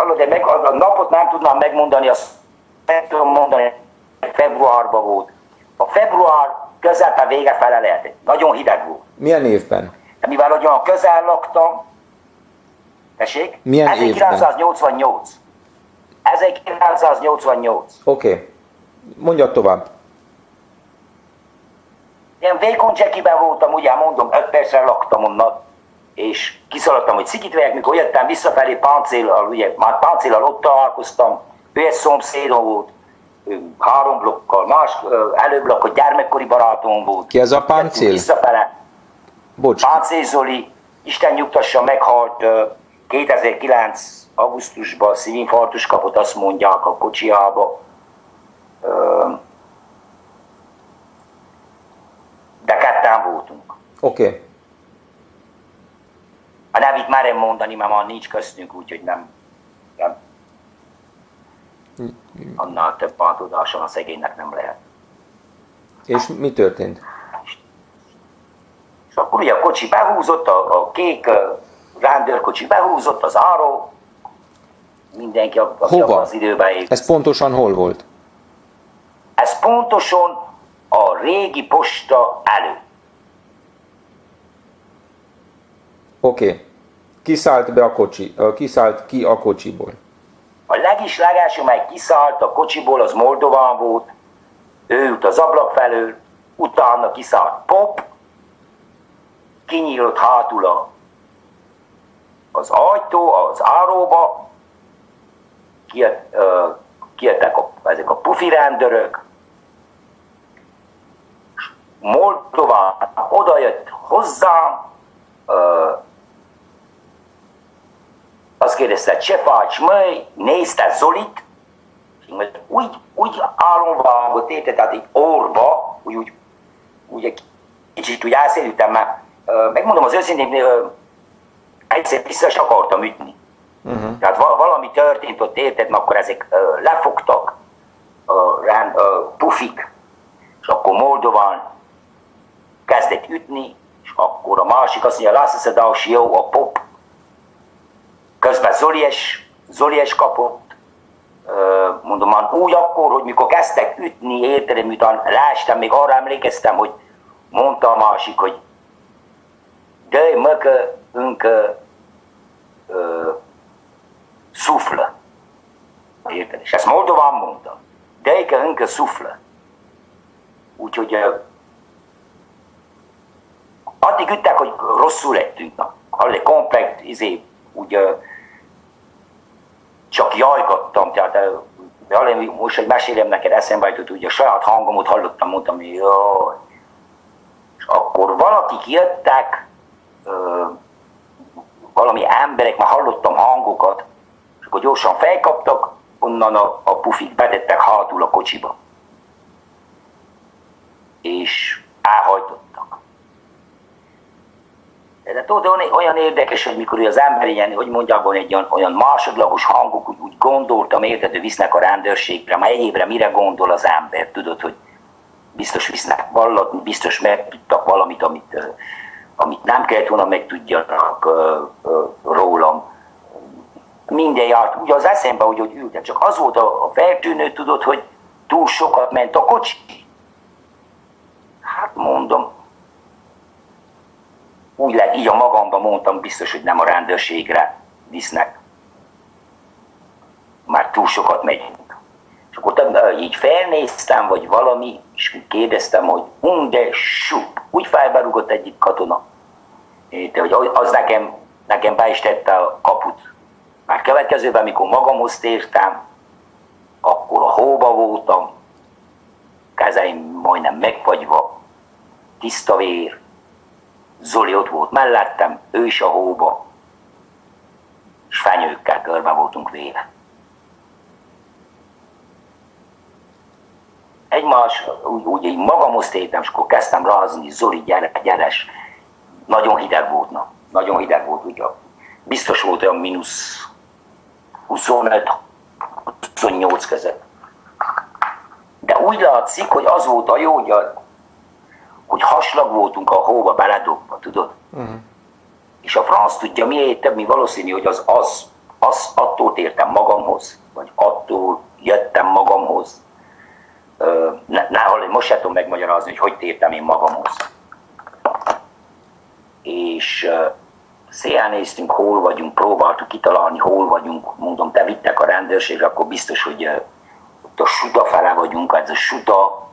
hallod, de meg a napot nem tudnám megmondani, azt nem tudom mondani, februárban volt. A február közepe vége fele lehet. Nagyon hideg volt. Milyen évben? Mivel olyan közel laktam, tessék? Milyen 1988. Évben? 1988. Oké. Okay. Mondjad tovább. Én vékony csekiben voltam, ugye mondom, 5 percre laktam onnan, és kiszaladtam, hogy szikit vegyek, mikor jöttem visszafelé Páncéllal, ugye már Páncéllal ott találkoztam, ő egy szomszédom volt, 3 blokkal, más előbb lakott gyermekkori barátom volt. Ki ez a Páncél? Visszafele. Bocs. Páncél Zoli, Isten nyugtassa, meghalt 2009. augusztusban, szívinfarktus kapott, azt mondják a kocsiába. De ketten voltunk. Oké. Okay. A nevét merem mondani, mert már nincs köztünk, úgyhogy nem. Annál több bántódáson a szegénynek nem lehet. És mi történt? És akkor ugye a kocsi behúzott, a kék rendőrkocsi behúzott, az áró, mindenki abban az időben ért. Ez pontosan hol volt? Ez pontosan a régi posta előtt. Oké. Okay. Kiszállt ki a kocsiból? A legislegás, amely kiszállt a kocsiból, az Moldován volt. Ő ült az ablak felől, utána kiszállt Pop, kinyílt hátul az ajtó, az áróba, kijöttek ezek a pufi rendőrök, Moldován oda jött hozzám, azt kérdezte, Csefács Möly, nézte Zolit, úgy álomvágó téte, tehát így orba, úgy kicsit úgy elszélültem, mert megmondom az őszintén, egyszer vissza is akartam ütni. Uh-huh. Tehát valami történt ott, érted, mert akkor ezek lefogtak, pufik, és akkor Moldován kezdett ütni, és akkor a másik azt mondja, László, jó, a Pop, közben Zolies kapott, mondom, már úgy akkor, hogy mikor kezdtek ütni, érted, miután leestem, még arra emlékeztem, hogy mondta a másik, hogy de möke, önke, szufle. Érted? És ezt Moldován mondtam. Dejke önke szufle. Úgyhogy addig üttek, hogy rosszul lettünk. Alle komplekt, úgy csak jajgattam. Tehát most, hogy mesélem neked, eszembe jutott, ugye a saját hangomot hallottam, mondtam, hogy jaj. És akkor valakik jöttek, valami emberek, már hallottam hangokat, és akkor gyorsan felkaptak, onnan a pufik bedettek hátul a kocsiba. És elhajtottak. De tudod, olyan érdekes, hogy mikor az ember ilyen, hogy mondják, egy olyan másodlagos hangok, úgy gondoltam, érted, hogy visznek a rendőrségre, már egy évre mire gondol az ember, tudod, hogy biztos visznek vallat, biztos megtudtak valamit, amit nem kellett volna megtudjanak rólam. Minden járt, ugye az eszembe, hogy ültem, csak az volt a feltűnő, tudod, hogy túl sokat ment a kocsi. Hát mondom, úgy lett, így a magamban mondtam, biztos, hogy nem a rendőrségre visznek. Már túl sokat megyünk. És akkor így felnéztem, vagy valami, és kérdeztem, hogy unde sup. Úgy felberúgott egyik katona. De hogy az nekem be is tette a kaput. Már következőben, amikor magamhoz tértem, akkor a hóba voltam, kezeim majdnem megfagyva, tiszta vér, Zoli ott volt mellettem, ő is a hóba, és fenyőkkel körbe voltunk véve. Egymás, úgy én magamhoz tértem, és akkor kezdtem rázni, Zoli, gyeres, nagyon hideg volt, nagyon hideg volt, ugye, biztos volt olyan mínusz 25-28 között. De úgy látszik, hogy az volt a jó, hogy haslag voltunk a hóba beledobva, tudod? Uh-huh. És a franc tudja miért, mi valószínű, hogy az az attól tértem magamhoz, vagy attól jöttem magamhoz. Most se tudom megmagyarázni, hogy tértem én magamhoz. És széjjelnéztünk, hol vagyunk, próbáltuk kitalálni, hol vagyunk, mondom, te vittek a rendőrségre, akkor biztos, hogy ott a Suda fele vagyunk, ez a Suda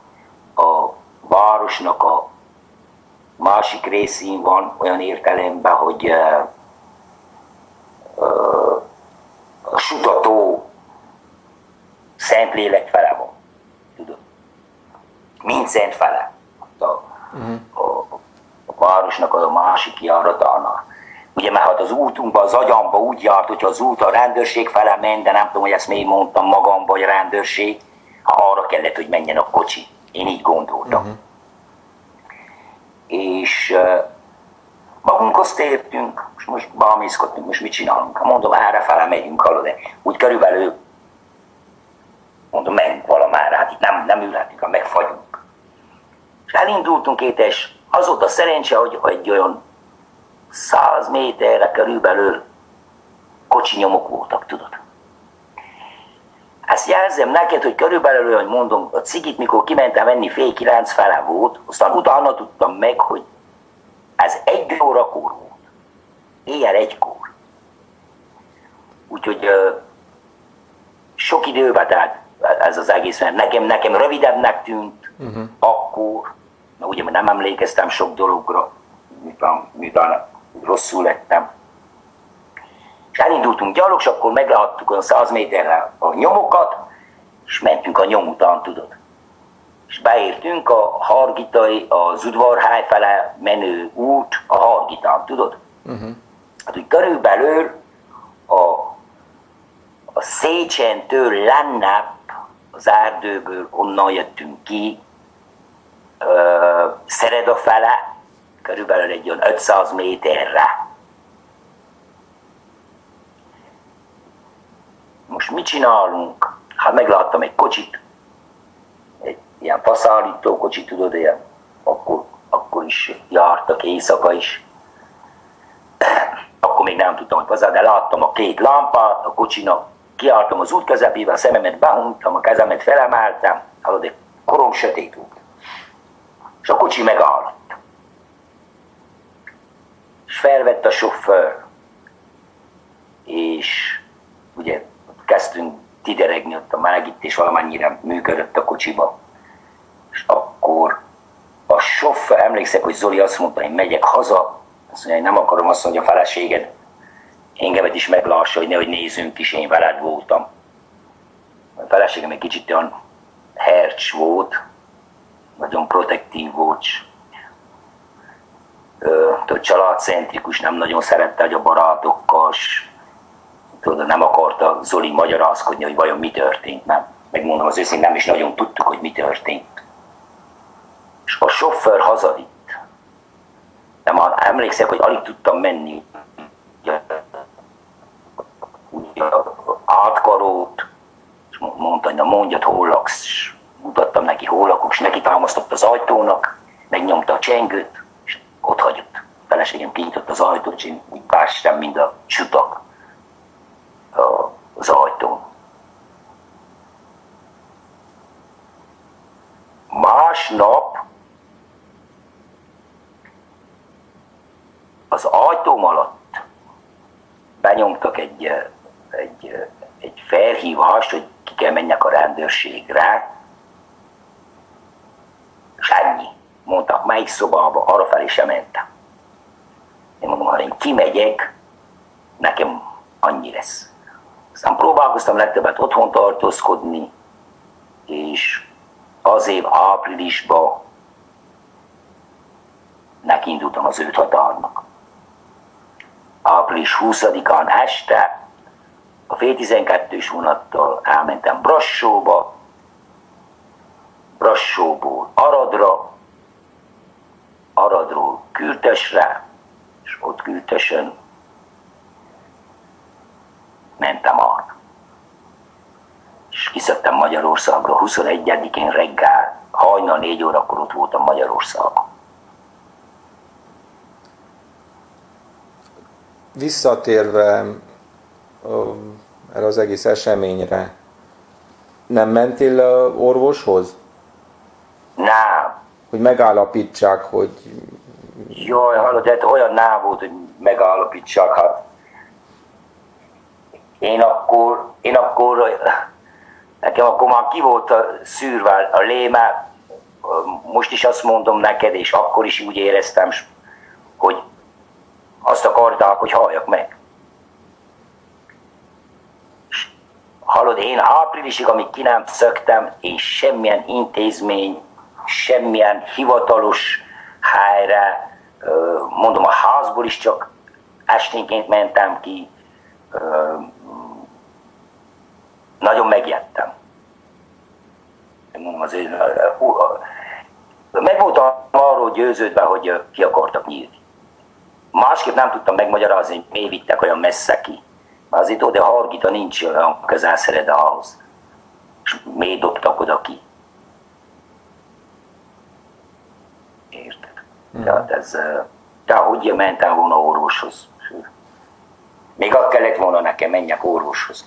a városnak a másik részén van, olyan értelemben, hogy a Sudató Szentlélek fele van, tudod, Mincent fele, a városnak a másik járatánál. Ugye, mert hát az útunkban, az agyamba úgy járt, hogyha az út a rendőrség fele ment, de nem tudom, hogy ezt még mondtam magamba, hogy a rendőrség, ha arra kellett, hogy menjen a kocsi. Én így gondoltam. És magunkhoz tértünk, és most bámészkodtunk, most mit csinálunk? Mondom, errefele megyünk, hallod, de úgy körülbelül, mondom, menjünk valamára, hát itt nem ülhetünk, ha megfagyunk. És elindultunk és az volt a szerencse, hogy egy olyan 100 méterre körülbelül kocsinyomok voltak, tudod. Ezt jelzem neked, hogy körülbelül, hogy mondom, a cigit, mikor kimentem venni, fél 9 fele volt, aztán utána tudtam meg, hogy ez 1 órakor volt. Éjjel 1-kor. Úgyhogy sok időbe telt ez az egész, mert nekem rövidebbnek tűnt akkor, mert ugye nem emlékeztem sok dologra, miután rosszul lettem. És elindultunk gyalog, és akkor megláttuk olyan 100 méterre a nyomokat, és mentünk a nyom után, tudod. És beértünk a Hargitai, az udvarháj fele menő út a Hargitán, tudod. Hát úgy körülbelül a Szécsentől Lennáp az erdőből onnan jöttünk ki, Szereda fele, körülbelül egy olyan 500 méterre. Most mit csinálunk? Hát megláttam egy kocsit, egy ilyen faszállító kocsit, tudod, ilyen, akkor is jártak éjszaka is. Akkor még nem tudtam, hogy hozzá, de láttam a 2 lámpát a kocsinak, kiártam az út közepébe, a szememet behuntam, a kezemet felemeltem, hallod, egy korom sötét út. És a kocsi megáll. És felvett a sofőr, és ugye kezdtünk tideregni, ott a melegítés valamennyire működött a kocsiba. És akkor a sofőr, emlékszek, hogy Zoli azt mondta, én megyek haza, azt mondja, én nem akarom azt mondani, hogy a feleséged engemet is meglássa, hogy nehogy nézzünk is, én veled voltam. A feleségem egy kicsit olyan hercs volt, nagyon protektív volt, családcentrikus, nem nagyon szerette, hogy a barátokkal, tudod, nem akarta Zoli magyarázkodni, hogy vajon mi történt, nem. Megmondom az őszintén, nem is nagyon tudtuk, hogy mi történt. És a sofőr hazavitt. De már emlékszek, hogy alig tudtam menni. Átkarolt, és mondta, hogy na mondjad, hol laksz, és mutattam neki, hol lakok, és neki támasztott az ajtónak, megnyomta a csengőt, ott hagyott. A feleségem kinyitott az ajtót, és én úgy bársítem, mint a csutak az ajtón. Másnap az ajtóm alatt benyomtak egy felhívást, hogy ki kell menjek a rendőrségre, és ennyi. Mondták, melyik szobába, arrafelé sem mentem. Én mondom, ha én kimegyek, nekem annyi lesz. Aztán próbálkoztam legtöbbet otthon tartózkodni, és az év áprilisban nekiindultam az őt határnak. Április 20-án este a fél 12-s vonattal elmentem Brassóba, Brassóból Aradra, Aradról Kürtösre, és ott Kürtösön mentem arra. És kiszöktem Magyarországra, 21-én reggel, hajnal 4 órakor ott voltam Magyarországon. Visszatérve erre az egész eseményre. Nem mentél orvoshoz? Nem. Hogy megállapítsák, hogy... Jaj, hallod, de olyan nem volt, hogy megállapítsák, hát. Én akkor nekem akkor már ki volt a szűrve a léme, most is azt mondom neked, és akkor is úgy éreztem, hogy azt akarták, hogy halljak meg. Hallod, én áprilisig, amíg ki nem szöktem, és semmilyen intézmény, semmilyen hivatalos helyre, mondom a házból is csak esténként mentem ki, nagyon megijedtem. Meg voltam arról győződve, hogy ki akartak nyírni. Másképp nem tudtam megmagyarázni, hogy miért vittek olyan messze ki. Már azért oda Hargita nincs olyan közel Szeredához. És miért dobtak oda ki? Érted? Tehát ez... Tehát hogy mentem volna orvoshoz? Még azt kellett volna nekem menjek orvoshoz.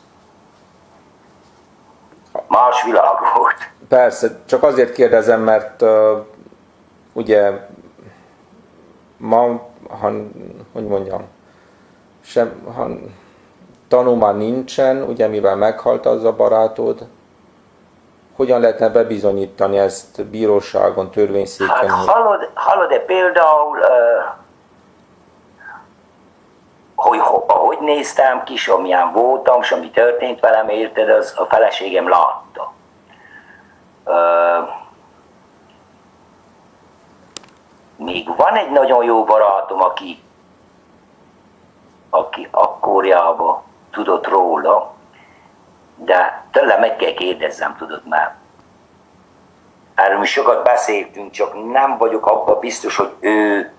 Más világ volt. Persze, csak azért kérdezem, mert ugye ma, hogy mondjam, tanulmány nincsen, ugye mivel meghalt az a barátod, hogyan lehetne bebizonyítani ezt bíróságon, törvényszéken? Hát hallod-e például, hogy néztem ki, amilyen voltam, és ami történt velem, érted, az a feleségem látta. Még van egy nagyon jó barátom, aki akkorjában tudott róla, de tőlem meg kell kérdezzem, tudod már. Erről mi sokat beszéltünk, csak nem vagyok abban biztos, hogy ő...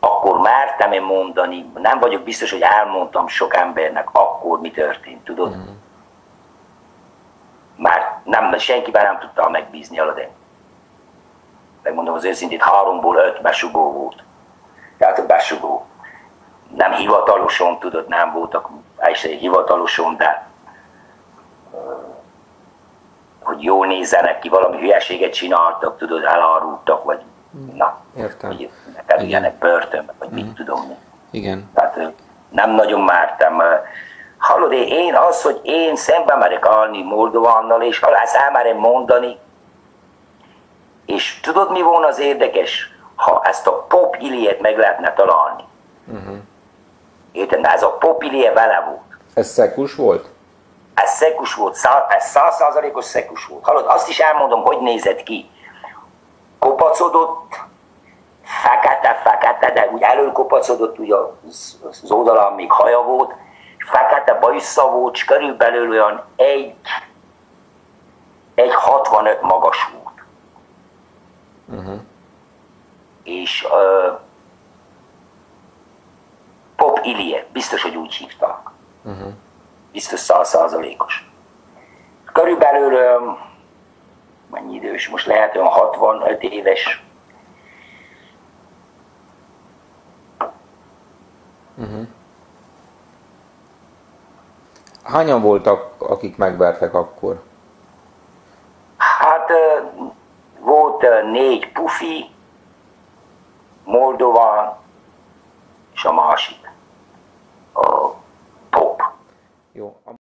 Akkor mártam én mondani, nem vagyok biztos, hogy elmondtam sok embernek akkor, mi történt, tudod? Már nem, senkiben nem tudtam megbízni, Aladén. Megmondom az őszintét, 3-ból 5 besugó volt. Tehát a besugó. Nem hivataloson, tudod, nem voltak, egy hivataloson, de hogy jól nézzenek ki, valami hülyeséget csináltak, tudod, elárultak, vagy na, hogy kerüljenek börtönbe, vagy mit tudom. Igen. Tehát nem nagyon mártam. Hallod, én az, hogy én szembe merek állni Moldovánnal, és azt elmerem mondani, és tudod mi volna az érdekes, ha ezt a Pop Iliet meg lehetne találni. Érted, ez a Pop Ilie vele volt. Ez szekus volt? Ez szekus volt, ez 100%-os szekus volt. Hallod, azt is elmondom, hogy nézett ki. Kopacodott, fekete, de úgy előkopacodott, ugye az oldalán még haja volt, és fekete bajusza volt, és körülbelül olyan 1,65 magas volt. És Pop Ilie, biztos, hogy úgy hívták. Biztos 100%-os. Körülbelül mennyi idős, most lehet olyan 65 éves. Hányan voltak, akik megvertek akkor? Hát volt 4 pufi, Moldován és a másik, a Pop. Jó.